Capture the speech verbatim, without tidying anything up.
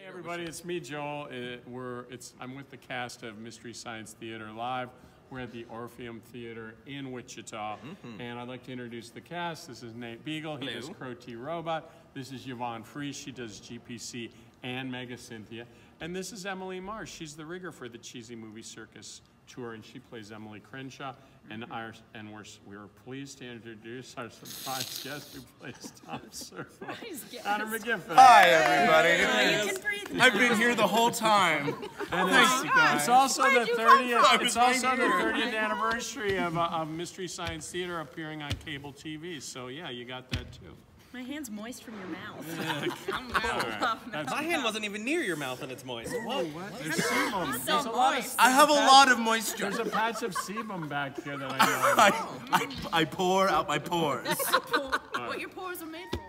Hey everybody, it's me, Joel. It, we're, it's, I'm with the cast of Mystery Science Theater Live. We're at the Orpheum Theater in Wichita, mm-hmm. and I'd like to introduce the cast. This is Nate Beagle. He Hello. does Crow T Robot. This is Yvonne Fries. She does G P C and Mega Cynthia. And this is Emily Marsh. She's the rigger for the Cheesy Movie Circus Tour, and she plays Emily Crenshaw. Mm-hmm. And our, and we're we're pleased to introduce our surprise guest, who plays Tom Servo. Anna McGiffin. Hi everybody. Hey. You can breathe. I've been here the whole time. And oh it's, it's also Why the thirtieth. It's also the thirtieth anniversary of, uh, of Mystery Science Theater appearing on cable T V. So yeah, you got that too. My hand's moist from your mouth. Yeah. I'm out. Right. My mouth. hand wasn't even near your mouth and it's moist. Whoa, what? There's sebum. There's so a lot of I have a lot of moisture. There's a patch of sebum back here that I know. I, I, I pour out my pores. What your pores are made for.